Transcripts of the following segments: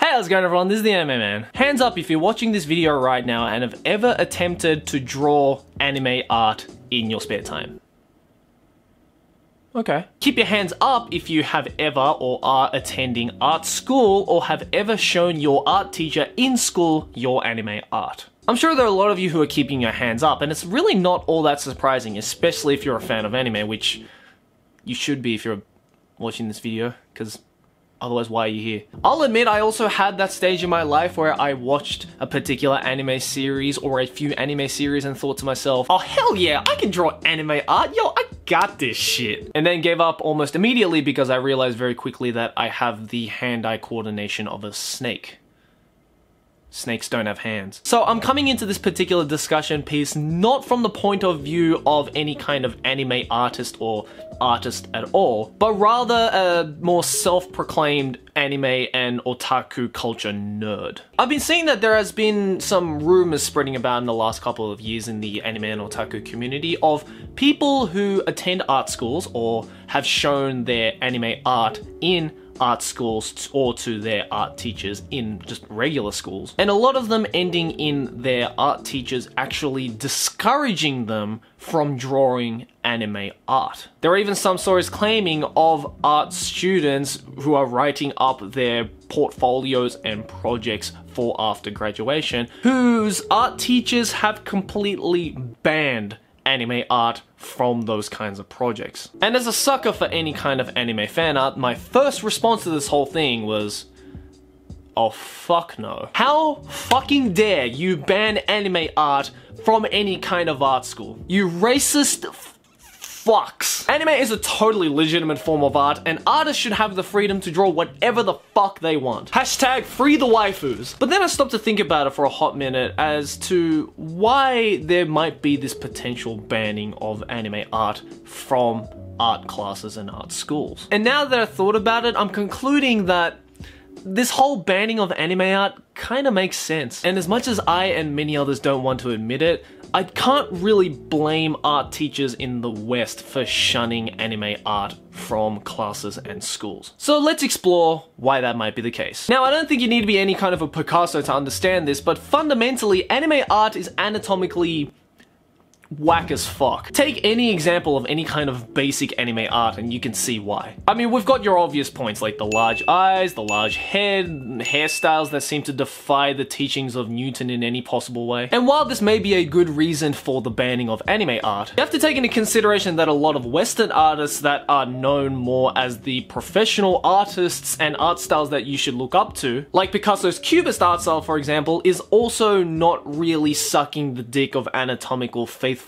Hey, how's it going everyone? This is the Anime Man. Hands up if you're watching this video right now and have ever attempted to draw anime art in your spare time. Okay. Keep your hands up if you have ever or are attending art school or have ever shown your art teacher in school your anime art. I'm sure there are a lot of you who are keeping your hands up, and it's really not all that surprising, especially if you're a fan of anime, which you should be if you're watching this video, because otherwise, why are you here? I'll admit I also had that stage in my life where I watched a particular anime series or a few anime series and thought to myself, oh hell yeah, I can draw anime art, yo, I got this shit. And then gave up almost immediately because I realized very quickly that I have the hand-eye coordination of a snake. Snakes don't have hands. So I'm coming into this particular discussion piece not from the point of view of any kind of anime artist or artist at all, but rather a more self-proclaimed anime and otaku culture nerd. I've been seeing that there has been some rumors spreading about in the last couple of years in the anime and otaku community of people who attend art schools or have shown their anime art in art schools or to their art teachers in just regular schools, and a lot of them ending in their art teachers actually discouraging them from drawing anime art. There are even some stories claiming of art students who are writing up their portfolios and projects for after graduation whose art teachers have completely banned anime art from those kinds of projects. And as a sucker for any kind of anime fan art, my first response to this whole thing was, oh fuck no. How fucking dare you ban anime art from any kind of art school? You racist fucks. Anime is a totally legitimate form of art, and artists should have the freedom to draw whatever the fuck they want. Hashtag free the waifus. But then I stopped to think about it for a hot minute as to why there might be this potential banning of anime art from art classes and art schools. And now that I thought about it, I'm concluding that this whole banning of anime art kind of makes sense. And as much as I and many others don't want to admit it, I can't really blame art teachers in the West for shunning anime art from classes and schools. So let's explore why that might be the case. Now, I don't think you need to be any kind of a Picasso to understand this, but fundamentally, anime art is anatomically whack as fuck. Take any example of any kind of basic anime art and you can see why. I mean, we've got your obvious points like the large eyes, the large head, hairstyles that seem to defy the teachings of Newton in any possible way. And while this may be a good reason for the banning of anime art, you have to take into consideration that a lot of Western artists that are known more as the professional artists and art styles that you should look up to, like Picasso's Cubist art style, for example, is also not really sucking the dick of anatomical faith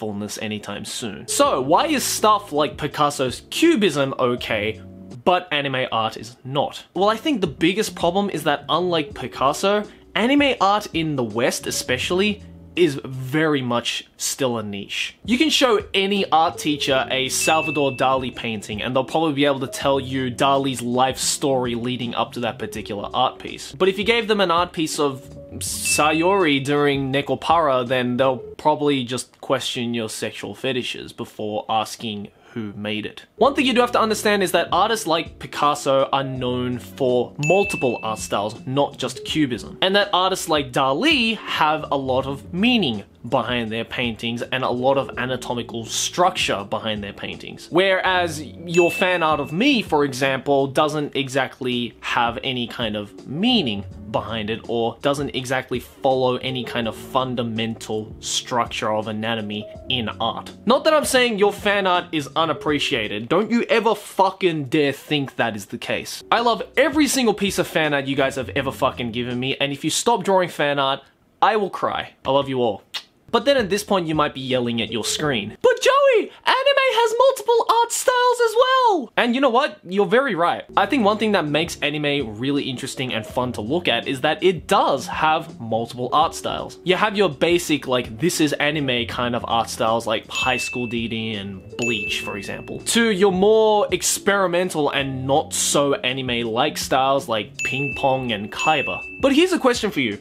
anytime soon. So why is stuff like Picasso's Cubism okay, but anime art is not? Well, I think the biggest problem is that unlike Picasso, anime art in the West especially is very much still a niche. You can show any art teacher a Salvador Dali painting and they'll probably be able to tell you Dali's life story leading up to that particular art piece. But if you gave them an art piece of Sayori during Nekopara, then they'll probably just question your sexual fetishes before asking who made it. One thing you do have to understand is that artists like Picasso are known for multiple art styles, not just Cubism. And that artists like Dali have a lot of meaning behind their paintings and a lot of anatomical structure behind their paintings. Whereas your fan art of me, for example, doesn't exactly have any kind of meaning behind it or doesn't exactly follow any kind of fundamental structure of anatomy in art. Not that I'm saying your fan art is unappreciated. Don't you ever fucking dare think that is the case. I love every single piece of fan art you guys have ever fucking given me, and if you stop drawing fan art, I will cry. I love you all. But then at this point you might be yelling at your screen, but Joey, anime has multiple art styles as well! And you know what? You're very right. I think one thing that makes anime really interesting and fun to look at is that it does have multiple art styles. You have your basic, like, this is anime kind of art styles like High School DD and Bleach, for example, to your more experimental and not so anime-like styles like Ping Pong and Kaiba. But here's a question for you.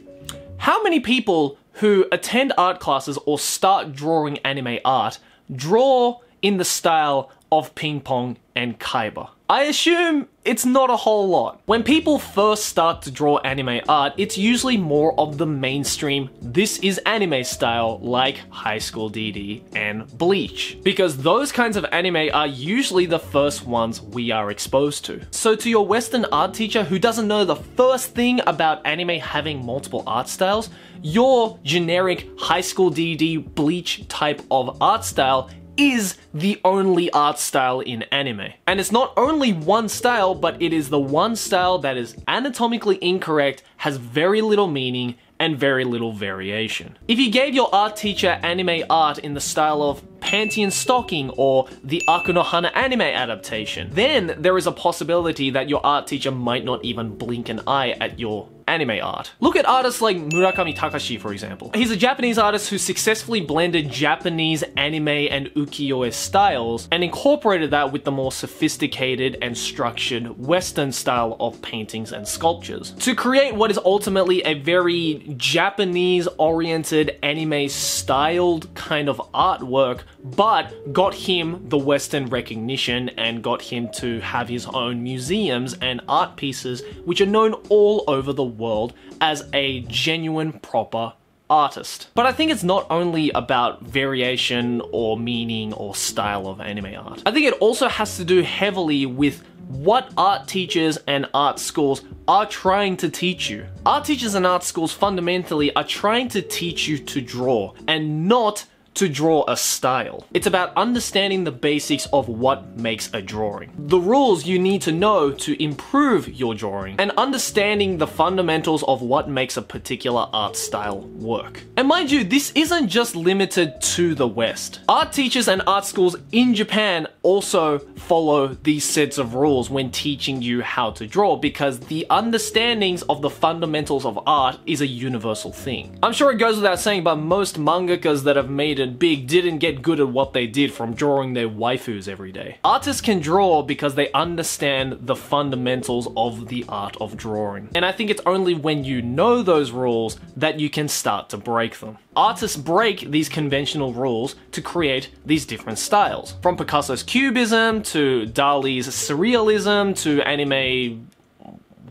How many people who attend art classes or start drawing anime art draw in the style of Ping Pong and Kaiba. I assume it's not a whole lot. When people first start to draw anime art, it's usually more of the mainstream, this is anime style, like High School DD and Bleach. Because those kinds of anime are usually the first ones we are exposed to. So to your Western art teacher who doesn't know the first thing about anime having multiple art styles, your generic High School DD Bleach type of art style is the only art style in anime. And it's not only one style, but it is the one style that is anatomically incorrect, has very little meaning, and very little variation. If you gave your art teacher anime art in the style of Panty and Stocking or the Aku no Hana anime adaptation, then there is a possibility that your art teacher might not even blink an eye at your anime art. Look at artists like Murakami Takashi, for example. He's a Japanese artist who successfully blended Japanese anime and ukiyo-e styles and incorporated that with the more sophisticated and structured Western style of paintings and sculptures to create what is ultimately a very Japanese-oriented, anime-styled kind of artwork, but got him the Western recognition and got him to have his own museums and art pieces, which are known all over the world as a genuine proper artist. But I think it's not only about variation or meaning or style of anime art. I think it also has to do heavily with what art teachers and art schools are trying to teach you. Art teachers and art schools fundamentally are trying to teach you to draw and not to draw a style. It's about understanding the basics of what makes a drawing, the rules you need to know to improve your drawing, and understanding the fundamentals of what makes a particular art style work. And mind you, this isn't just limited to the West. Art teachers and art schools in Japan also follow these sets of rules when teaching you how to draw, because the understandings of the fundamentals of art is a universal thing. I'm sure it goes without saying, but most mangakas that have made it big didn't get good at what they did from drawing their waifus every day. Artists can draw because they understand the fundamentals of the art of drawing. And I think it's only when you know those rules that you can start to break them. Artists break these conventional rules to create these different styles. From Picasso's Cubism to Dali's Surrealism to anime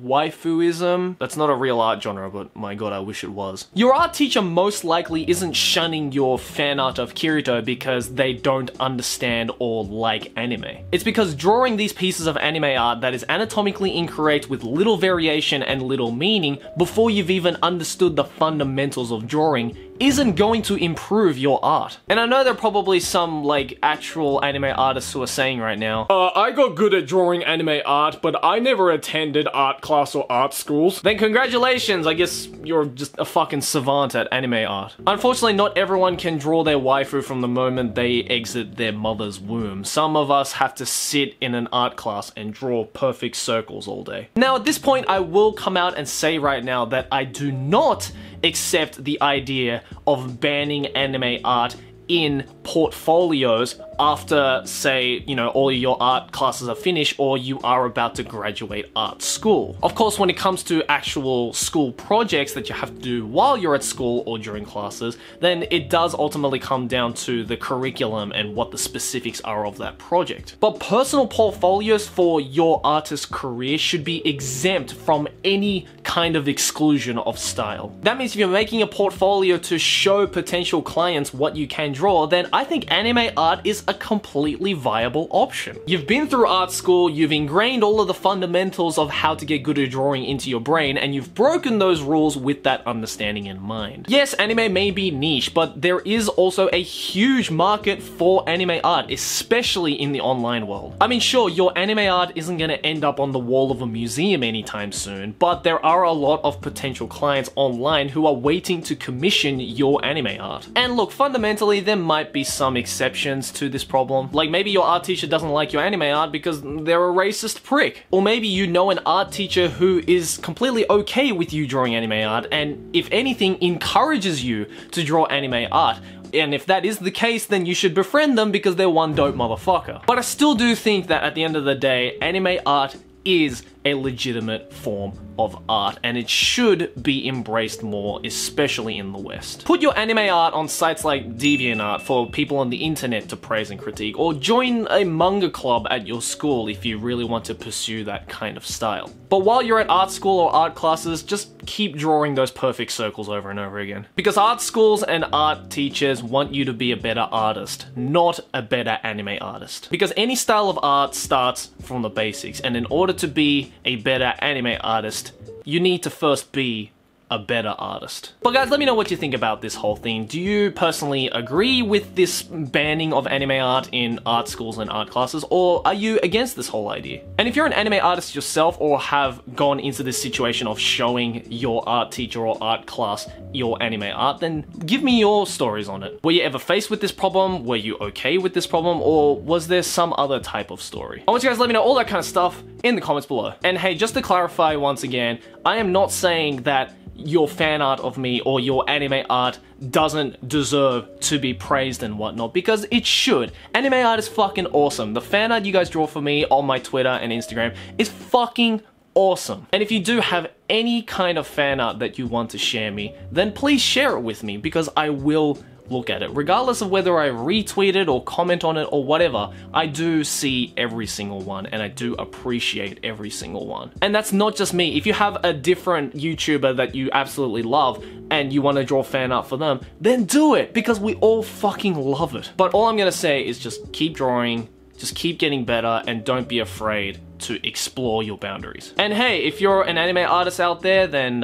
waifuism. That's not a real art genre, but my god, I wish it was. Your art teacher most likely isn't shunning your fan art of Kirito because they don't understand or like anime. It's because drawing these pieces of anime art that is anatomically incorrect with little variation and little meaning before you've even understood the fundamentals of drawing isn't going to improve your art. And I know there are probably some like actual anime artists who are saying right now, I got good at drawing anime art, but I never attended art class or art schools. Then congratulations, I guess you're just a fucking savant at anime art. Unfortunately, not everyone can draw their waifu from the moment they exit their mother's womb. Some of us have to sit in an art class and draw perfect circles all day. Now at this point, I will come out and say right now that I do not accept the idea of banning anime art in portfolios after, say, you know, all your art classes are finished or you are about to graduate art school. Of course, when it comes to actual school projects that you have to do while you're at school or during classes, then it does ultimately come down to the curriculum and what the specifics are of that project. But personal portfolios for your artist's career should be exempt from any kind of exclusion of style. That means if you're making a portfolio to show potential clients what you can draw, then I think anime art is a completely viable option. You've been through art school, you've ingrained all of the fundamentals of how to get good at drawing into your brain, and you've broken those rules with that understanding in mind. Yes, anime may be niche, but there is also a huge market for anime art, especially in the online world. I mean, sure, your anime art isn't going to end up on the wall of a museum anytime soon, but there are a lot of potential clients online who are waiting to commission your anime art. And look, fundamentally, there might be some exceptions to this problem. Like maybe your art teacher doesn't like your anime art because they're a racist prick. Or maybe you know an art teacher who is completely okay with you drawing anime art and, if anything, encourages you to draw anime art. And if that is the case, then you should befriend them because they're one dope motherfucker. But I still do think that at the end of the day, anime art is a legitimate form of art, and it should be embraced more, especially in the West. Put your anime art on sites like DeviantArt for people on the internet to praise and critique, or join a manga club at your school if you really want to pursue that kind of style. But while you're at art school or art classes, just keep drawing those perfect circles over and over again. Because art schools and art teachers want you to be a better artist, not a better anime artist. Because any style of art starts from the basics, and in order to be a better anime artist, you need to first be a better artist. But guys, let me know what you think about this whole thing. Do you personally agree with this banning of anime art in art schools and art classes, or are you against this whole idea? And if you're an anime artist yourself, or have gone into this situation of showing your art teacher or art class your anime art, then give me your stories on it. Were you ever faced with this problem? Were you okay with this problem? Or was there some other type of story? I want you guys to let me know all that kind of stuff in the comments below. And hey, just to clarify once again, I am not saying that your fan art of me or your anime art doesn't deserve to be praised and whatnot, because it should. Anime art is fucking awesome. The fan art you guys draw for me on my Twitter and Instagram is fucking awesome. And if you do have any kind of fan art that you want to share me, then please share it with me, because I will look at it. Regardless of whether I retweet it or comment on it or whatever, I do see every single one, and I do appreciate every single one. And that's not just me. If you have a different YouTuber that you absolutely love and you want to draw fan art for them, then do it, because we all fucking love it. But all I'm gonna say is just keep drawing, just keep getting better, and don't be afraid to explore your boundaries. And hey, if you're an anime artist out there, then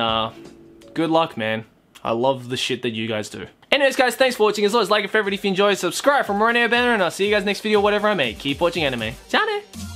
good luck, man. I love the shit that you guys do. Anyways guys, thanks for watching. As always, like and favorite if you enjoyed, subscribe for more anime banner, and I'll see you guys next video, whatever I make. Keep watching anime. Ciao!